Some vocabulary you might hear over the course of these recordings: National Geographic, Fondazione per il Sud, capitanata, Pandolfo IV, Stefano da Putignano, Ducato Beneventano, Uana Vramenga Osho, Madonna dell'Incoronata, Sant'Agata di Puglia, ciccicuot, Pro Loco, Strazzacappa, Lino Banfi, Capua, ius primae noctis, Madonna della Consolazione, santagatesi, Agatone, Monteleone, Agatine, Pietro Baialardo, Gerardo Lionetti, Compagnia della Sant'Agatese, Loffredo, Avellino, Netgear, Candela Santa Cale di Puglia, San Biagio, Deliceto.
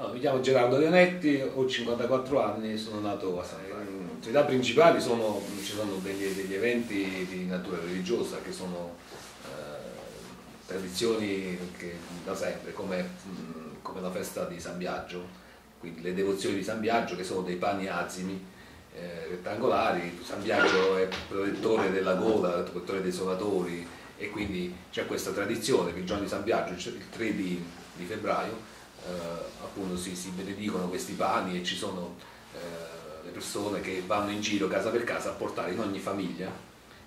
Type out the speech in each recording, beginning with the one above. Allora, mi chiamo Gerardo Lionetti, ho 54 anni e sono nato a Sant'Agata. Le attività principali sono, ci sono degli eventi di natura religiosa che sono tradizioni che, da sempre, come la festa di San Biagio, quindi le devozioni di San Biagio, che sono dei pani azimi rettangolari. San Biagio è protettore della gola, protettore dei sonatori, e quindi c'è questa tradizione che il giorno di San Biagio, il 3 di febbraio, appunto si benedicono questi pani, e ci sono le persone che vanno in giro casa per casa a portare in ogni famiglia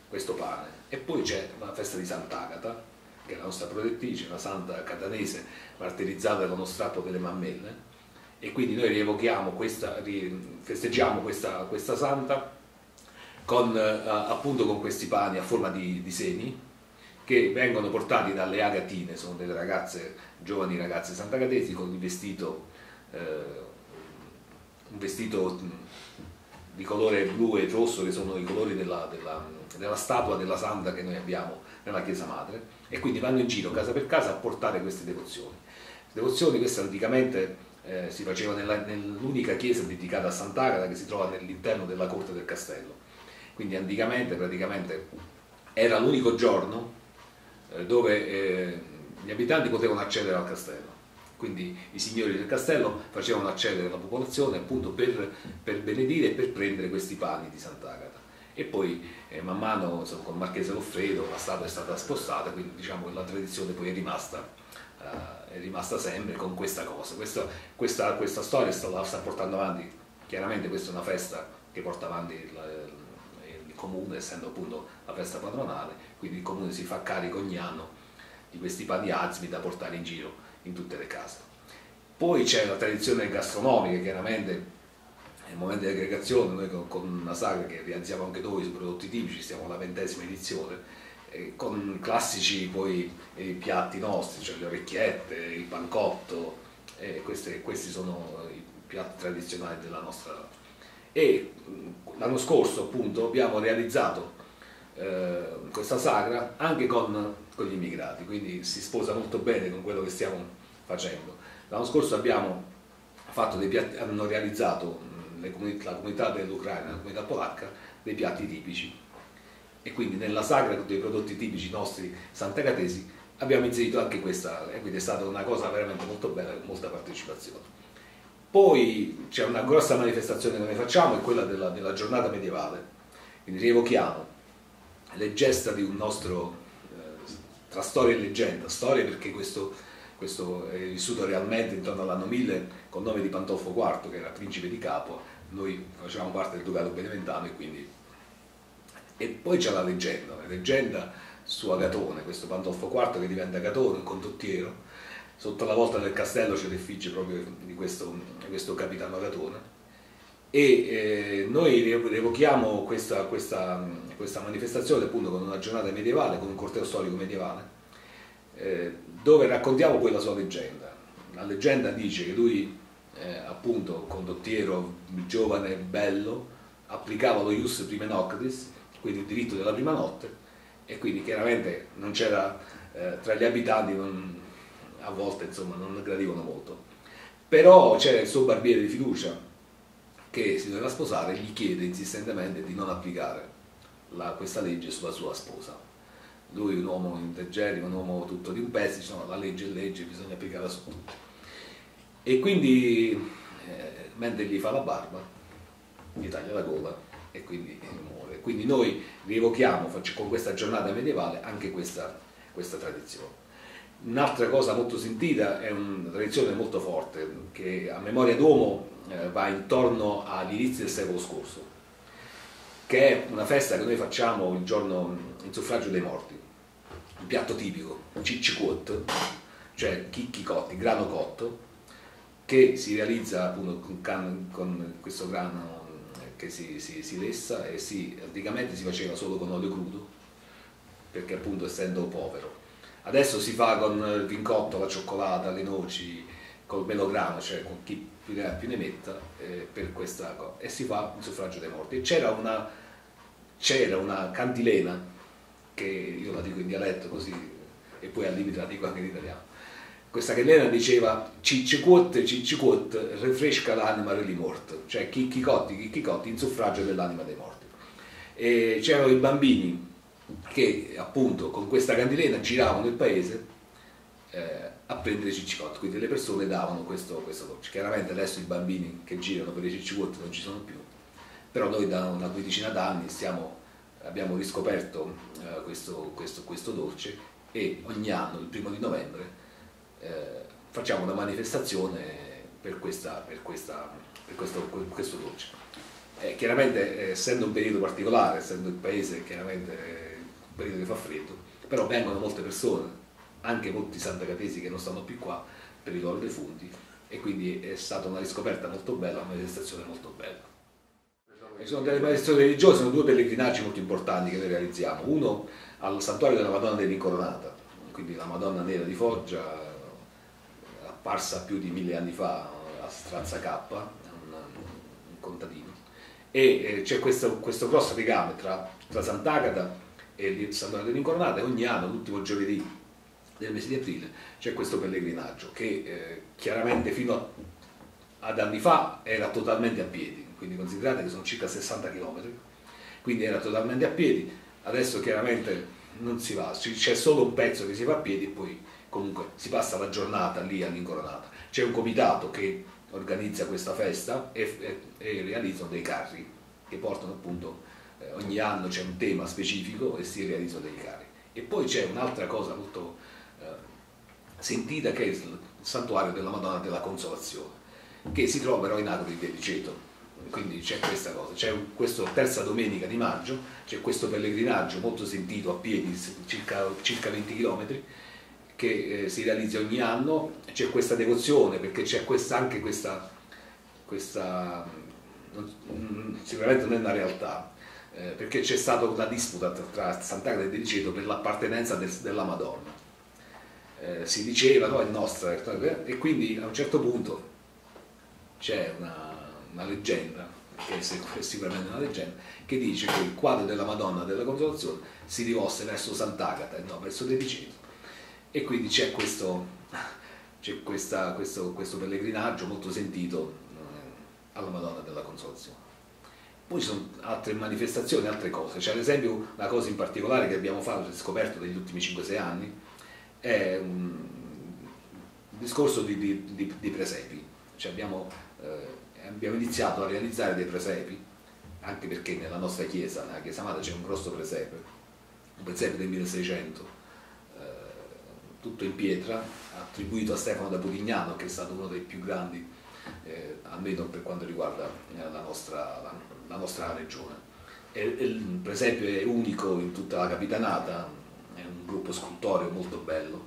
questo pane. E poi c'è la festa di Sant'Agata, che è la nostra protettrice, una santa catanese martirizzata con lo strappo delle mammelle, e quindi noi festeggiamo questa santa appunto con questi pani a forma di seni, che vengono portati dalle Agatine, sono delle ragazze, giovani ragazze sant'agatesi, con il vestito, un vestito di colore blu e rosso, che sono i colori della statua della santa che noi abbiamo nella chiesa madre, e quindi vanno in giro casa per casa a portare queste devozioni. Queste anticamente si facevano nell'unica chiesa dedicata a Sant'Agata, che si trova nell'interno della corte del castello, quindi anticamente praticamente era l'unico giorno dove gli abitanti potevano accedere al castello, quindi i signori del castello facevano accedere la popolazione appunto per benedire e per prendere questi pani di Sant'Agata. E poi man mano, insomma, con il marchese Loffredo la statua è stata spostata, quindi diciamo che la tradizione poi è rimasta sempre con questa cosa. Questa storia la sta portando avanti, chiaramente questa è una festa che porta avanti il comune, essendo appunto la festa patronale, quindi il comune si fa carico ogni anno di questi pani azimi da portare in giro in tutte le case. Poi c'è la tradizione gastronomica, chiaramente nel momento di aggregazione noi con una sagra che realizziamo anche noi sui prodotti tipici, siamo alla 20ª edizione, con classici poi piatti nostri, cioè le orecchiette, il pancotto, questi sono i piatti tradizionali della nostra. E l'anno scorso appunto abbiamo realizzato questa sagra anche con gli immigrati, quindi si sposa molto bene con quello che stiamo facendo. L'anno scorso hanno realizzato la comunità dell'Ucraina, la comunità polacca, dei piatti tipici, e quindi nella sagra dei prodotti tipici nostri sant'agatesi abbiamo inserito anche questa, e quindi è stata una cosa veramente molto bella, con molta partecipazione. Poi c'è una grossa manifestazione che noi facciamo, è quella della giornata medievale, quindi rievochiamo le gesta di un nostro, tra storia e leggenda, storia perché questo è vissuto realmente intorno all'anno 1000 col nome di Pandolfo IV, che era principe di Capua, noi facevamo parte del Ducato Beneventano, e quindi. E poi c'è la leggenda su Agatone, questo Pandolfo IV che diventa Agatone, un condottiero. Sotto la volta del castello c'è l'effigie proprio di questo capitano Agatone, e noi revochiamo questa manifestazione appunto con una giornata medievale, con un corteo storico medievale, dove raccontiamo poi la sua leggenda. La leggenda dice che lui, appunto condottiero, giovane, bello, applicava lo ius primae noctis, quindi il diritto della prima notte, e quindi chiaramente non c'era, tra gli abitanti a volte insomma non gradivano molto, però c'era il suo barbiere di fiducia che si doveva sposare e gli chiede insistentemente di non applicare questa legge sulla sua sposa. Lui, un uomo integerrimo, un uomo tutto di un pezzo, dice no, la legge è legge, bisogna applicarla su tutti. E quindi mentre gli fa la barba gli taglia la gola, e quindi muore. Quindi noi rievochiamo con questa giornata medievale anche questa tradizione. Un'altra cosa molto sentita, è una tradizione molto forte, che a memoria d'uomo va intorno agli inizi del secolo scorso, che è una festa che noi facciamo il giorno in suffragio dei morti, un piatto tipico, ciccicuot, cioè chicchi cotti, grano cotto, che si realizza appunto con questo grano che si lessa, e praticamente si faceva solo con olio crudo, perché appunto essendo povero. Adesso si fa con il vincotto, la cioccolata, le noci, col melograno, cioè con chi più ne metta, per questa cosa. E si fa il suffragio dei morti. C'era una cantilena, che io la dico in dialetto così, e poi al limite la dico anche in italiano, questa candela diceva cicci quot, refresca l'anima degli morti, cioè chi cotti, in suffragio dell'anima dei morti. C'erano i bambini che appunto con questa candelina giravano il paese a prendere i cicciotti, quindi le persone davano questo dolce. Chiaramente adesso i bambini che girano per i cicciotti non ci sono più, però noi da una quindicina d'anni abbiamo riscoperto questo dolce e ogni anno, il 1° di novembre, facciamo una manifestazione per questo dolce. Chiaramente essendo un periodo particolare, essendo il paese chiaramente un periodo che fa freddo, però vengono molte persone, anche molti sant'agatesi che non stanno più qua per i loro defunti, e quindi è stata una riscoperta molto bella, una manifestazione molto bella. Ci sono delle manifestazioni religiose, sono 2 pellegrinaggi molto importanti che noi realizziamo, uno al santuario della Madonna dell'Incoronata, quindi la Madonna nera di Foggia, apparsa più di 1000 anni fa a Strazzacappa, un contadino, e c'è questo grosso legame tra Sant'Agata e il Santuario dell'Incoronata, e ogni anno, l'ultimo giovedì del mese di aprile, c'è questo pellegrinaggio che chiaramente fino ad anni fa era totalmente a piedi, quindi considerate che sono circa 60 km, quindi era totalmente a piedi, adesso chiaramente non si va, c'è solo un pezzo che si va a piedi e poi comunque si passa la giornata lì all'Incoronata. C'è un comitato che organizza questa festa e realizzano dei carri che portano appunto, ogni anno c'è un tema specifico e si realizzano dei carri. E poi c'è un'altra cosa molto sentita che è il santuario della Madonna della Consolazione, che si trova però in Agro di Deliceto. Quindi c'è questa cosa, c'è questa terza domenica di maggio, c'è questo pellegrinaggio molto sentito a piedi, circa 20 km, che si realizza ogni anno, c'è questa devozione, perché c'è anche questa sicuramente non è una realtà, perché c'è stata una disputa tra Sant'Agata e Deliceto per l'appartenenza della Madonna. Si diceva, no, è nostra, e quindi a un certo punto c'è una leggenda, che è sicuramente una leggenda, che dice che il quadro della Madonna della Consolazione si rivolse verso Sant'Agata e non verso Deliceto. E quindi c'è questo pellegrinaggio molto sentito alla Madonna della Consolazione. Poi ci sono altre manifestazioni, altre cose. C'è ad esempio una cosa in particolare che abbiamo fatto, scoperto negli ultimi 5-6 anni, è un discorso di presepi. Cioè abbiamo iniziato a realizzare dei presepi, anche perché nella nostra chiesa, nella chiesa madre, c'è un grosso presepe, un presepe del 1600, tutto in pietra, attribuito a Stefano da Putignano, che è stato uno dei più grandi, almeno per quanto riguarda la nostra regione. Il presepio è unico in tutta la capitanata, è un gruppo scultoreo molto bello,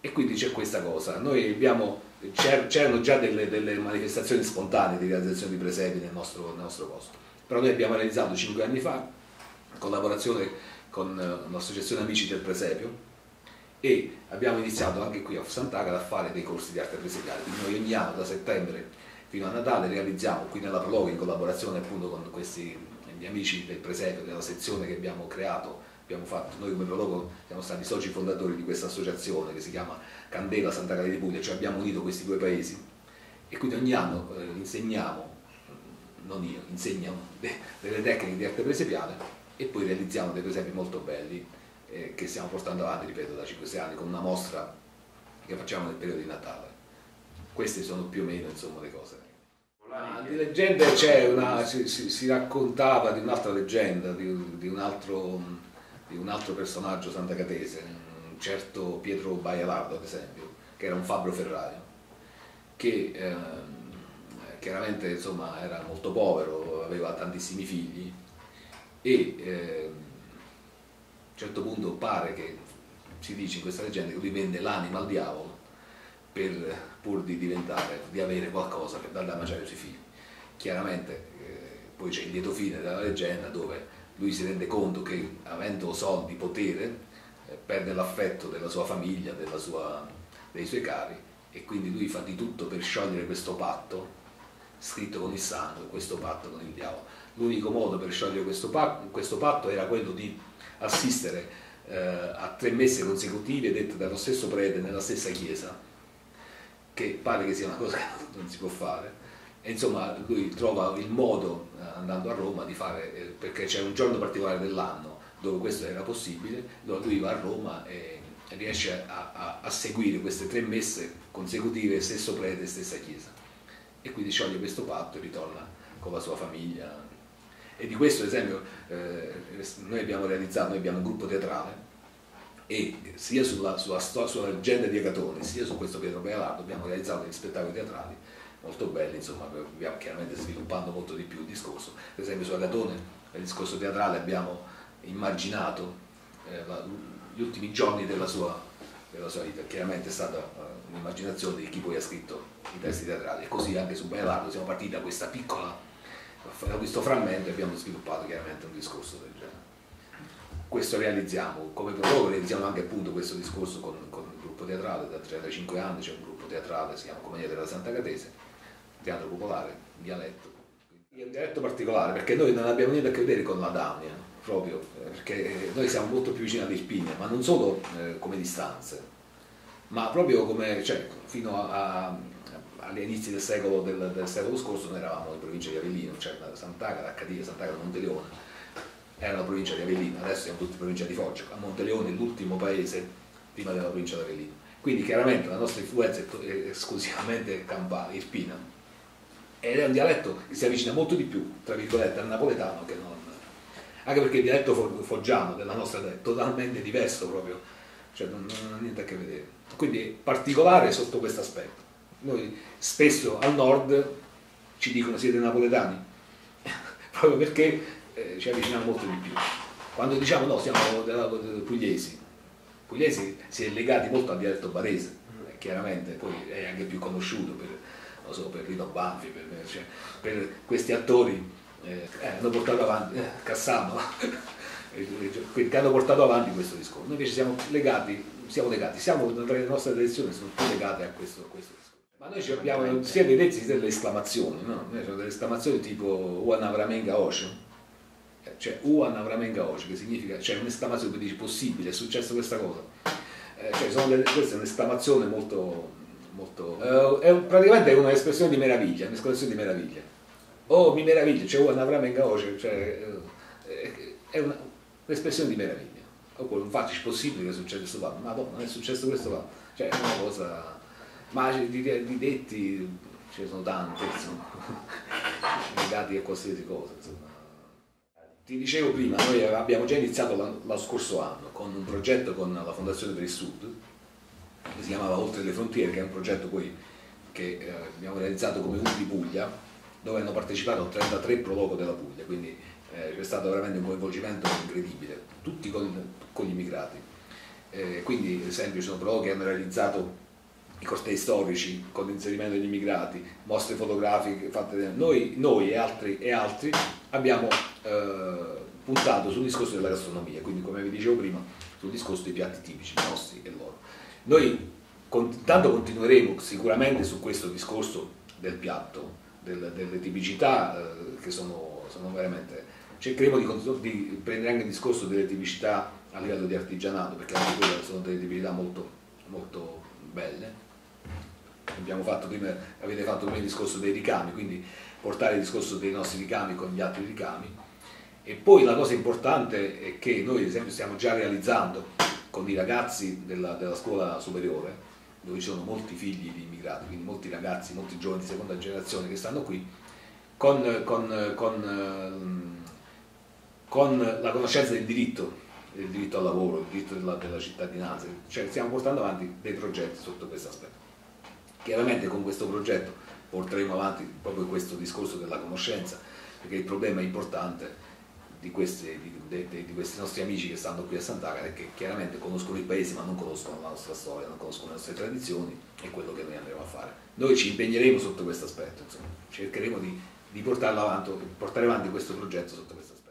e quindi c'è questa cosa. C'erano già delle manifestazioni spontanee di realizzazione di presepi nel nostro posto, però noi abbiamo realizzato 5 anni fa, in collaborazione con l'associazione Amici del Presepio, e abbiamo iniziato anche qui a Sant'Agata a fare dei corsi di arte presepiale. Quindi noi ogni anno da settembre fino a Natale realizziamo qui nella Pro Loco, in collaborazione appunto con questi gli amici del presepio, della sezione che abbiamo creato, abbiamo fatto, noi come Pro Loco siamo stati soci fondatori di questa associazione che si chiama Candela Santa Cale di Puglia, cioè abbiamo unito questi 2 paesi, e quindi ogni anno insegniamo, non io, insegniamo delle tecniche di arte presepiale e poi realizziamo dei presepi molto belli, che stiamo portando avanti, ripeto, da 5-6 anni con una mostra che facciamo nel periodo di Natale. Queste sono più o meno, insomma, le cose. Di leggenda c'è una, si raccontava di un'altra leggenda, di un altro personaggio sant'agatese, un certo Pietro Baialardo ad esempio, che era un fabbro ferraio, che chiaramente insomma, era molto povero, aveva tantissimi figli e a un certo punto pare che si dice in questa leggenda che lui vende l'anima al diavolo pur di avere qualcosa per dare da mangiare ai suoi figli. Chiaramente poi c'è il lieto fine della leggenda, dove lui si rende conto che avendo soldi, potere, perde l'affetto della sua famiglia, dei suoi cari, e quindi lui fa di tutto per sciogliere questo patto scritto con il sangue, questo patto con il diavolo. L'unico modo per sciogliere questo patto era quello di assistere a 3 messe consecutive dette dallo stesso prete nella stessa chiesa, che pare che sia una cosa che non si può fare. E insomma lui trova il modo, andando a Roma, di fare, perché c'è un giorno particolare dell'anno dove questo era possibile, dove lui va a Roma e riesce a seguire queste 3 messe consecutive, stesso prete, stessa chiesa, e quindi scioglie questo patto e ritorna con la sua famiglia. E di questo, ad esempio, noi abbiamo un gruppo teatrale, e sia sulla leggenda di Agatone sia su questo Pietro Baialardo abbiamo realizzato degli spettacoli teatrali molto belli, insomma, chiaramente sviluppando molto di più il discorso. Per esempio su Agatone, nel discorso teatrale, abbiamo immaginato gli ultimi giorni della sua vita. Chiaramente è stata un'immaginazione di chi poi ha scritto i testi teatrali, e così anche su Baialardo siamo partiti da questo frammento e abbiamo sviluppato chiaramente un discorso del genere. Questo realizziamo, come prologo realizziamo anche appunto questo discorso con il gruppo teatrale. Da 35 anni c'è un gruppo teatrale, si chiama Compagnia della Sant'Agatese, teatro popolare, dialetto. È un dialetto particolare perché noi non abbiamo niente a che vedere con la Damnia, proprio perché noi siamo molto più vicini all'Irpinia, ma non solo come distanze, ma proprio come, cioè, fino agli inizi del secolo scorso noi eravamo in provincia di Avellino, cioè Sant'Agata, Agatine, Sant'Agata, Monteleone, era la provincia di Avellino, adesso siamo tutti in provincia di Foggia, a Monteleone è l'ultimo paese prima della provincia di Avellino. Quindi chiaramente la nostra influenza è esclusivamente campana, irpina, ed è un dialetto che si avvicina molto di più, tra virgolette, al napoletano che non... Anche perché il dialetto foggiano della nostra è totalmente diverso proprio, cioè non ha niente a che vedere. Quindi è particolare sotto questo aspetto. Noi spesso al nord ci dicono siete napoletani, proprio perché... ci avviciniamo molto di più. Quando diciamo no, siamo pugliesi, si è legati molto al dialetto barese, chiaramente, poi è anche più conosciuto per Lino Banfi, per questi attori hanno portato avanti, Cassano, che hanno portato avanti questo discorso. Noi invece siamo legati, tra le nostre tradizioni sono più legate a questo discorso. Ma noi abbiamo sia dei rezzi che delle esclamazioni, no? Noi abbiamo delle esclamazioni tipo Uana Vramenga Osho, cioè Uana Vramenga Osho, che significa, cioè un'esclamazione che dice possibile, è successa questa cosa, cioè, questa è un'esclamazione molto praticamente è un'espressione di meraviglia, oh mi meraviglio, cioè Uana Vramenga Osho, cioè è un'espressione di meraviglia, oppure non facci possibile che succeda questo fatto, ma non è successo questo fatto, cioè è una cosa, ma di detti ce ne sono tanti, insomma, legati a qualsiasi cosa, insomma. Ti dicevo prima, noi abbiamo già iniziato lo scorso anno con un progetto con la Fondazione per il Sud, che si chiamava Oltre le Frontiere, che è un progetto poi che abbiamo realizzato come UP di Puglia, dove hanno partecipato 33 Pro Loco della Puglia, quindi c'è stato veramente un coinvolgimento incredibile, tutti con gli immigrati. Quindi ad esempio ci sono Pro Loco che hanno realizzato i cortei storici con l'inserimento degli immigrati, mostre fotografiche fatte. Noi e altri abbiamo puntato sul discorso della gastronomia, quindi come vi dicevo prima sul discorso dei piatti tipici nostri e loro. Noi tanto continueremo sicuramente su questo discorso del piatto, delle tipicità che sono veramente... Cercheremo di prendere anche il discorso delle tipicità a livello di artigianato, perché anche quelle sono delle tipicità molto, molto belle. Abbiamo fatto prima, avete fatto prima il discorso dei ricami, quindi portare il discorso dei nostri ricami con gli altri ricami. E poi la cosa importante è che noi ad esempio stiamo già realizzando con i ragazzi della scuola superiore, dove ci sono molti figli di immigrati, quindi molti ragazzi, molti giovani di seconda generazione che stanno qui, con la conoscenza del diritto, il diritto al lavoro, il diritto della cittadinanza, cioè stiamo portando avanti dei progetti sotto questo aspetto. Chiaramente con questo progetto porteremo avanti proprio questo discorso della conoscenza, perché il problema importante di questi nostri amici che stanno qui a Sant'Agata è che chiaramente conoscono il paese ma non conoscono la nostra storia, non conoscono le nostre tradizioni e quello che noi andremo a fare. Noi ci impegneremo sotto questo aspetto, insomma, cercheremo di portare avanti questo progetto sotto questo aspetto.